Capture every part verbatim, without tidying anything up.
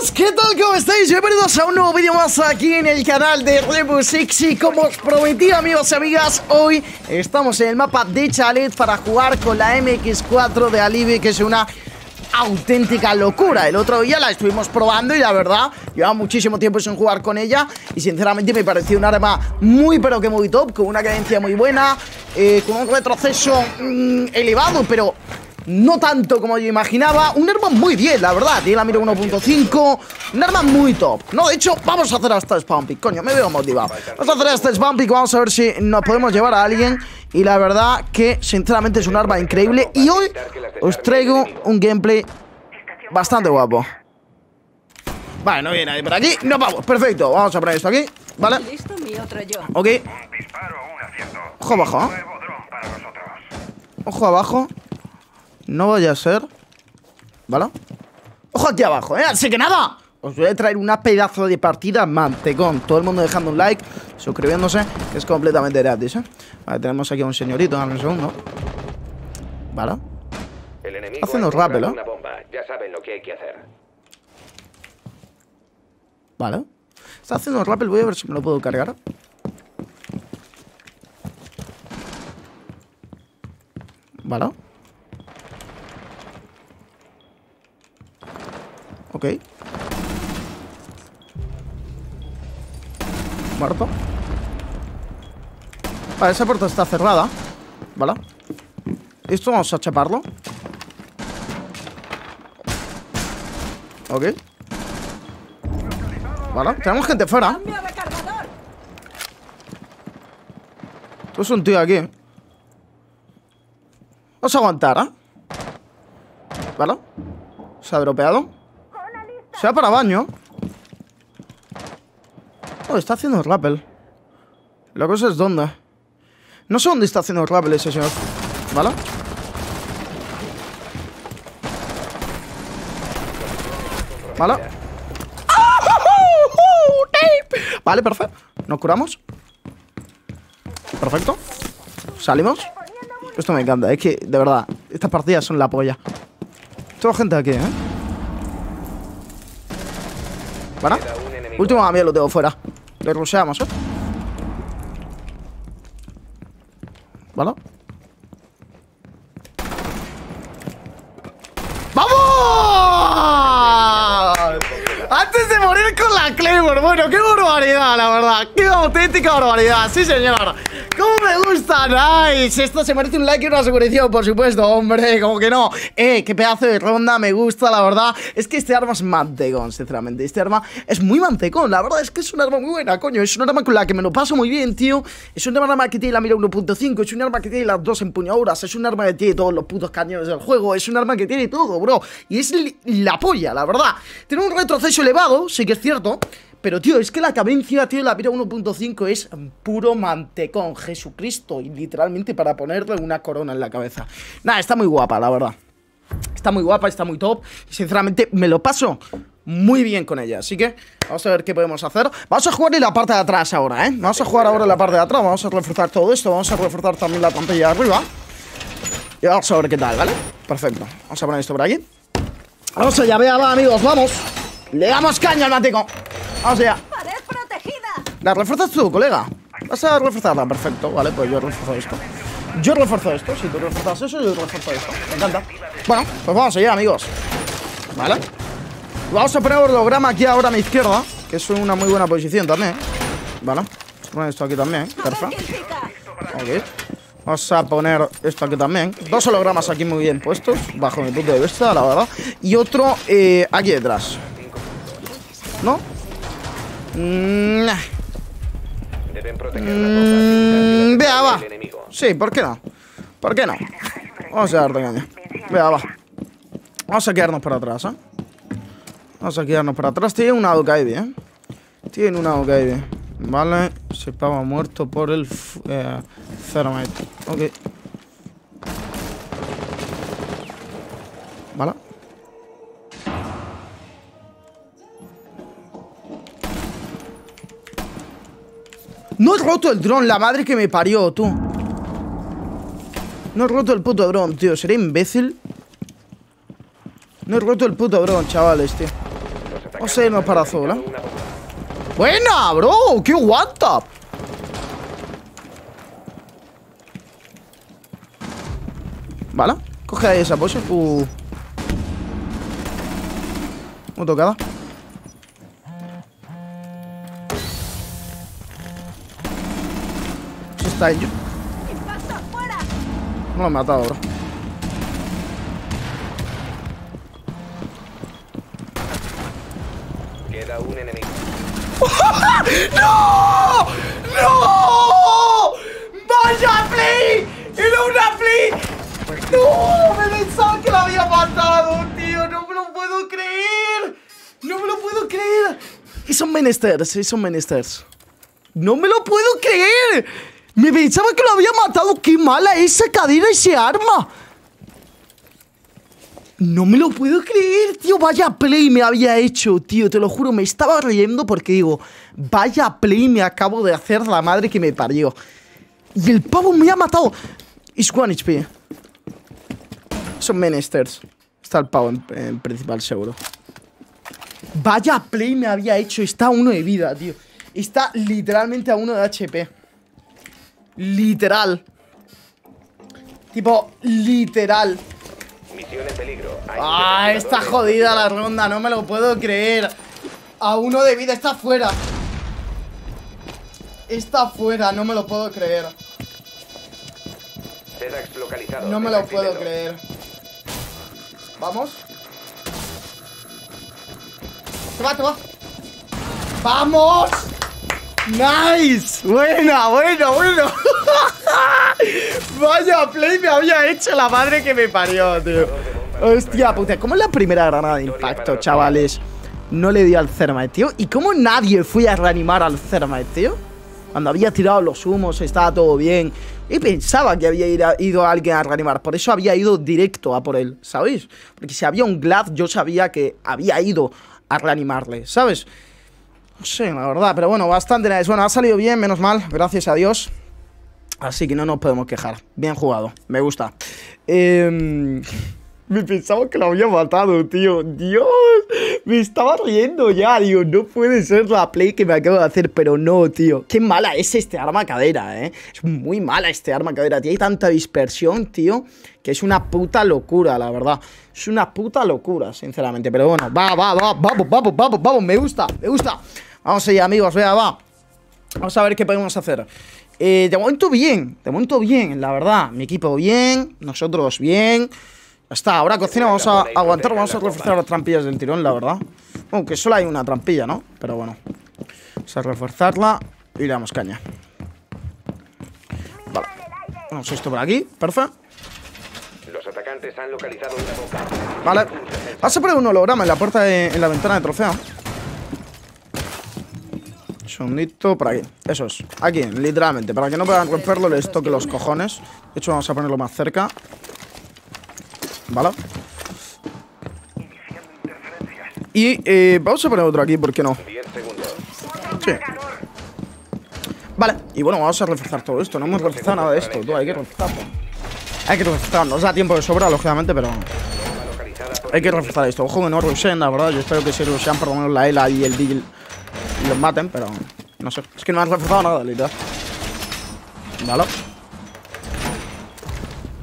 amigos, ¿qué tal? ¿Cómo estáis? Bienvenidos a un nuevo vídeo más aquí en el canal de Rebusixi. Como os prometí, amigos y amigas, hoy estamos en el mapa de Chalet para jugar con la M X cuatro de Alibi, que es una auténtica locura. El otro día la estuvimos probando y la verdad llevaba muchísimo tiempo sin jugar con ella y sinceramente me pareció un arma muy pero que muy top, con una cadencia muy buena, eh, con un retroceso mmm, elevado, pero no tanto como yo imaginaba. Un arma muy bien, la verdad. Tiene la mira uno punto cinco. Un arma muy top. No, de hecho, vamos a hacer hasta spam pick. Coño, me veo motivado. Vamos a hacer hasta spam pick. Vamos a ver si nos podemos llevar a alguien. Y la verdad que, sinceramente, es un arma increíble. Y hoy os traigo un gameplay bastante guapo. Vale, no viene nadie por aquí. Nos vamos, perfecto. Vamos a poner esto aquí. Vale. Ok. Ojo abajo. Ojo abajo. No vaya a ser. ¿Vale? Ojo aquí abajo, ¿eh? Así que nada, os voy a traer una pedazo de partida mantecón. Todo el mundo dejando un like, suscribiéndose, que es completamente gratis, ¿eh? Vale, tenemos aquí a un señorito, dame un segundo. ¿Vale? Haciendo rappel, ¿eh? Ya saben lo que hay que hacer. Vale. Está haciendo rappel, voy a ver si me lo puedo cargar. ¿Vale? Ok. Muerto. Vale, esa puerta está cerrada. Vale. Esto vamos a chaparlo. Ok. Vale, tenemos gente fuera. Esto es un tío aquí. Vamos a aguantar, ¿eh? Vale. Se ha dropeado. Se va para baño. Oh, está haciendo rappel. La cosa es dónde. No sé dónde está haciendo rappel ese señor. ¿Vale? ¿Vale? Vale, perfecto. Nos curamos. Perfecto. Salimos. Esto me encanta. Es que, de verdad, estas partidas son la polla. Toda gente aquí, ¿eh? ¿Vale? Último amigo lo tengo fuera. Le rusheamos, ¿eh? ¿Vale? ¡Vamos! Antes de morir con la Claymore. Bueno, qué barbaridad, la verdad. Qué auténtica barbaridad. Sí, señor. ¡Cómo me gusta! ¡Nice! Esto se merece un like y una suscripción, por supuesto, hombre, como que no. Eh, qué pedazo de ronda, me gusta, la verdad. Es que este arma es mantecón, sinceramente. Este arma es muy mantecón, la verdad es que es un arma muy buena, coño. Es un arma con la que me lo paso muy bien, tío. Es un arma que tiene la mira uno punto cinco, es un arma que tiene las dos empuñaduras, es un arma que tiene todos los putos cañones del juego, es un arma que tiene todo, bro. Y es la polla, la verdad. Tiene un retroceso elevado, sí que es cierto. Pero, tío, es que la cadencia, tío, la mira uno punto cinco es puro mantecón, Jesucristo. Y literalmente para ponerle una corona en la cabeza. Nada, está muy guapa, la verdad. Está muy guapa, está muy top. Y sinceramente me lo paso muy bien con ella. Así que vamos a ver qué podemos hacer. Vamos a jugar en la parte de atrás ahora, ¿eh? Vamos a jugar ahora en la parte de atrás. Vamos a reforzar todo esto. Vamos a reforzar también la pantalla de arriba. Y vamos a ver qué tal, ¿vale? Perfecto. Vamos a poner esto por aquí. Vamos allá, vea, va, amigos, vamos. Le damos caña al mantecón. Vamos allá. La reforzas tú, colega. Vas a reforzarla, perfecto. Vale, pues yo refuerzo esto. Yo refuerzo esto. Si tú reforzas eso, yo refuerzo esto. Me encanta. Bueno, pues vamos allá, amigos. Vale. Vamos a poner holograma aquí ahora a mi izquierda, que es una muy buena posición también. Vale. Vamos a poner esto aquí también. Perfecto. Ok. Vamos a poner esto aquí también. Dos hologramas aquí muy bien puestos, bajo mi punto de vista, la verdad. Y otro eh, aquí detrás. ¿No? Nah. Deben proteger la mm, vea, va. Sí, ¿por qué no? ¿Por qué no? Vamos a darte caña. Vea, va. Vamos a quedarnos para atrás, ¿eh? Vamos a quedarnos para atrás. Tiene una O K I D, ¿eh? Tiene una O K I D. Vale. Se estaba muerto por el eh, Thermite. Ok. Vale. No he roto el dron, la madre que me parió, tú. No he roto el puto dron, tío. ¿Seré imbécil? No he roto el puto dron, chavales, tío. Vamos a irnos para azul, ¿eh? ¡Buena, bro! ¡Qué guata! Vale, coge ahí esa poción. Uh. Muy tocada. Eso está ello. No lo he matado, bro. Queda un enemigo. ¡No! ¡No! ¡Vaya play! ¡Era una play! ¡No! Me pensaba que la había matado, tío. ¡No me lo puedo creer! ¡No me lo puedo creer! Y son menesters, y son menesters. ¡No me lo puedo creer! Me pensaba que lo había matado. ¡Qué mala esa cadena, ese arma! No me lo puedo creer, tío. Vaya play me había hecho, tío. Te lo juro, me estaba riendo porque digo, vaya play me acabo de hacer la madre que me parió. Y el pavo me ha matado. It's one H P. Son menesters. Está el pavo en, en principal, seguro. Vaya play me había hecho. Está a uno de vida, tío. Está literalmente a uno de H P. Literal. Tipo, literal. Misión en peligro. Ah, está jodida la ronda. No me lo puedo creer. A uno de vida. Está fuera. Está fuera. No me lo puedo creer. No me lo puedo creer. Vamos. Toma, toma. ¡Vamos! ¡Nice! Buena, bueno, bueno. Vaya play me había hecho la madre que me parió, tío. Hostia puta, ¿cómo es la primera granada de impacto, chavales? No le dio al Thermite, tío. ¿Y cómo nadie fue a reanimar al Thermite, tío? Cuando había tirado los humos, estaba todo bien. Y pensaba que había ir a, ido a alguien a reanimar. Por eso había ido directo a por él, ¿sabéis? Porque si había un Glaz, yo sabía que había ido a reanimarle, ¿sabes? No sé, la verdad, pero bueno, bastante nice. Bueno, ha salido bien, menos mal, gracias a Dios. Así que no nos podemos quejar. Bien jugado, me gusta. Eh... Me pensaba que lo había matado, tío. Dios, me estaba riendo ya, digo, no puede ser la play que me acabo de hacer, pero no, tío. Qué mala es este arma cadera, eh. Es muy mala este arma cadera, tío. Hay tanta dispersión, tío, que es una puta locura, la verdad. Es una puta locura, sinceramente. Pero bueno, va, va, va, vamos, vamos, vamos, vamos. Me gusta, me gusta. Vamos allá, amigos, vea, va. Vamos a ver qué podemos hacer. Eh, de momento bien, de momento bien, la verdad. Mi equipo bien, nosotros bien. Está, ahora cocina, vamos a aguantar, vamos a reforzar las trampillas del tirón, la verdad. Aunque solo hay una trampilla, ¿no? Pero bueno. Vamos a reforzarla y le damos caña. Vale. Vamos esto por aquí, perfecto. Los atacantes han localizado una boca. Vale. Vas a poner un holograma en la puerta de, en la ventana de trofeo. Un segundito por aquí. Eso es. Aquí, literalmente. Para que no puedan romperlo, les toque los cojones. De hecho, vamos a ponerlo más cerca. Vale. Y eh, vamos a poner otro aquí, ¿por qué no? Sí. Vale, y bueno, vamos a reforzar todo esto. No hemos reforzado nada de esto, tú, hay que reforzarlo. Hay que reforzarlo, nos da tiempo de sobra, lógicamente, pero... Hay que reforzar esto, ojo que no rushen, la verdad. Yo espero que si rushen por lo menos la Ela y el Vigil los maten, pero... No sé, es que no han reforzado nada, literal. Vale.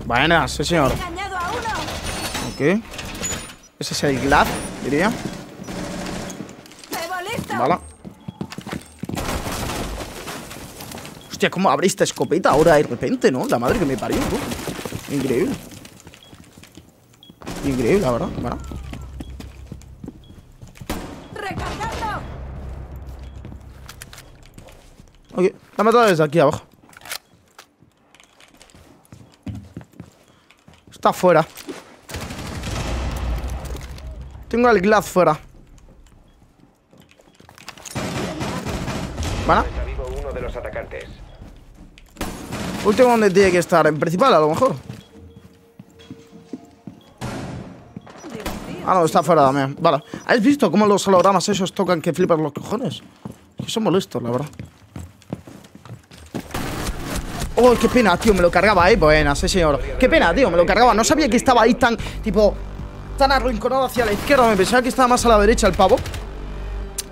Buenas, sí señor. Ok. Ese es el Glad, diría. Vale. Hostia, cómo abre esta escopeta ahora de repente, ¿no? La madre que me parió, ¿no? Increíble. Increíble, la verdad. Bueno. Recargando. Ok, la he matado desde aquí abajo. Está fuera. Tengo al Glaz fuera. ¿Vale? Último donde tiene que estar. En principal, a lo mejor. Ah, no, está fuera también. Vale. ¿Habéis visto cómo los hologramas esos tocan que flipas los cojones? Que son molestos, la verdad. Oh, qué pena, tío. Me lo cargaba ahí. Buena, sí, señor. Qué pena, tío. Me lo cargaba. No sabía que estaba ahí tan, tipo... Tan arrinconado hacia la izquierda, me pensaba que estaba más a la derecha el pavo.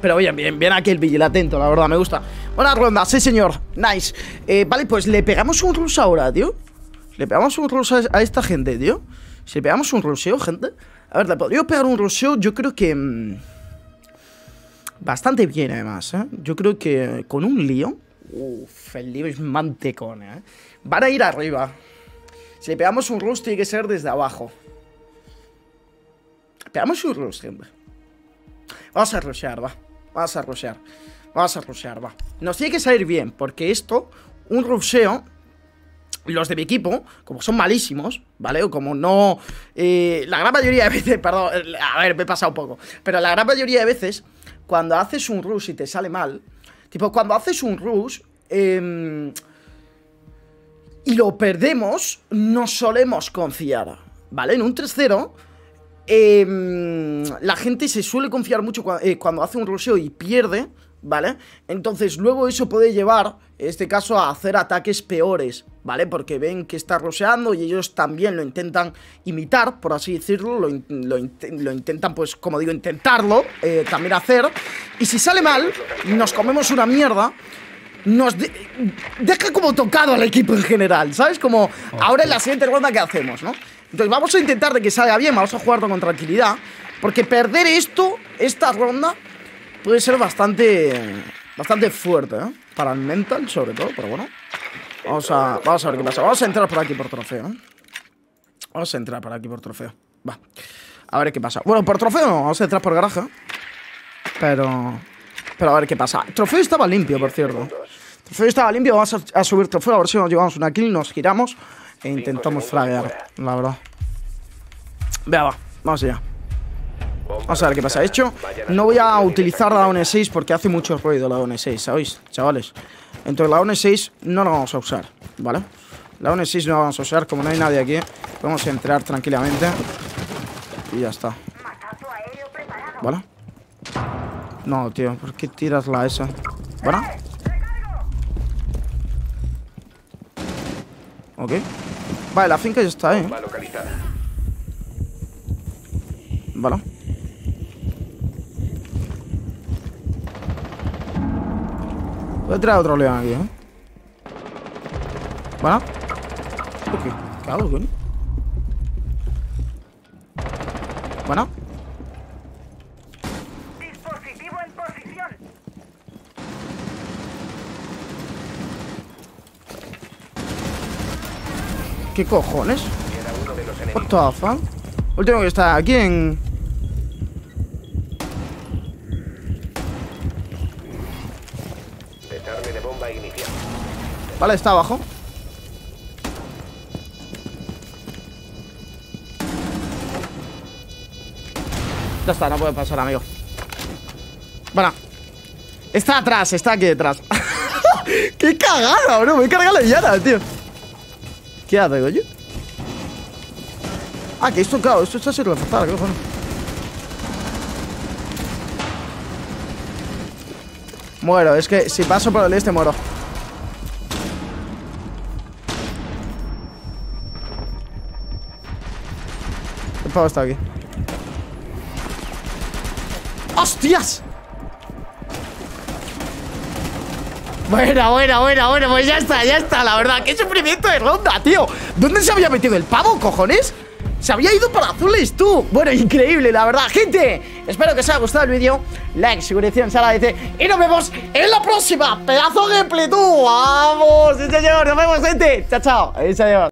pero bien, bien, bien aquí el Vigil atento, la verdad, me gusta. Buena ronda, sí señor, nice. eh, Vale, pues le pegamos un rush ahora, tío. Le pegamos un rush a, a esta gente, tío. Si le pegamos un rusheo, gente. A ver, le podríamos pegar un rusheo, yo creo que... Mmm, bastante bien, además, ¿eh? Yo creo que con un lío... Uff, el lío es mantecón, ¿eh? Van a ir arriba. Si le pegamos un rush, tiene que ser desde abajo. Pegamos un rush, gente. Vamos a rushear, va. Vamos a rushear. Vamos a rushear, va. Nos tiene que salir bien, porque esto, un rusheo... Los de mi equipo, como son malísimos, ¿vale? O como no... Eh, la gran mayoría de veces, perdón, a ver, me he pasado un poco. Pero la gran mayoría de veces, cuando haces un rush y te sale mal... Tipo, cuando haces un rush... Eh, y lo perdemos, no solemos confiar, ¿vale? En un tres cero, eh, la gente se suele confiar mucho cuando, eh, cuando hace un rusheo y pierde, ¿vale? Entonces luego eso puede llevar, en este caso, a hacer ataques peores, ¿vale? Porque ven que está rusheando y ellos también lo intentan imitar, por así decirlo. Lo, in lo, in lo intentan, pues, como digo, intentarlo, eh, también hacer. Y si sale mal, nos comemos una mierda. Nos de deja como tocado al equipo en general, ¿sabes? Como ahora en la siguiente ronda que hacemos, ¿no? Entonces vamos a intentar de que salga bien, vamos a jugarlo con tranquilidad. Porque perder esto, esta ronda, puede ser bastante... Bastante fuerte, ¿eh? Para el mental, sobre todo, pero bueno. Vamos a, vamos a ver qué pasa. Vamos a entrar por aquí por trofeo, ¿eh? Vamos a entrar por aquí por trofeo. Va. A ver qué pasa. Bueno, por trofeo no. Vamos a entrar por garaje. Pero... Pero a ver qué pasa. Trofeo estaba limpio, por cierto. Trofeo estaba limpio. Vamos a, a subir trofeo. A ver si nos llevamos una kill. Nos giramos e intentamos fraguear, la verdad. Vea, va. Vamos allá. Vamos a ver qué pasa. De hecho, no voy a utilizar la O N seis porque hace mucho ruido la O N seis, ¿sabéis, chavales? Entonces la O N seis no la vamos a usar, ¿vale? La O N seis no la vamos a usar. Como no hay nadie aquí, podemos entrar tranquilamente. Y ya está. ¿Vale? No, tío, ¿por qué tiras la esa? ¿Vale? Ok. Vale, la finca ya está, ¿eh? Vale. Voy a tirar otro león aquí, ¿eh? ¿Vale? ¿Qué? ¿Qué hago, coño? ¿Bueno? Dispositivo en posición. ¿Qué cojones? What the fuck? Último que está aquí en... Vale, está abajo. Ya está, no puede pasar, amigo. Bueno. Está atrás, está aquí detrás. ¡Qué cagada, bro! Me he cargado la llana, tío. ¿Qué hago, coño? Ah, que esto, claro, esto está sin reforzar, cojones. Muero, es que si paso por el este, muero. Está aquí. ¡Hostias! Bueno, bueno, bueno, bueno, pues ya está, ya está, la verdad. ¡Qué sufrimiento de ronda, tío! ¿Dónde se había metido el pavo, cojones? Se había ido para azules, tú. Bueno, increíble, la verdad, gente. Espero que os haya gustado el vídeo. Like, suscripción, se agradece. Y nos vemos en la próxima. Pedazo de gameplay, tú. ¡Vamos! ¡Sí, señor! ¡Nos vemos, gente! ¡Chao, chao! ¡Sí, señor!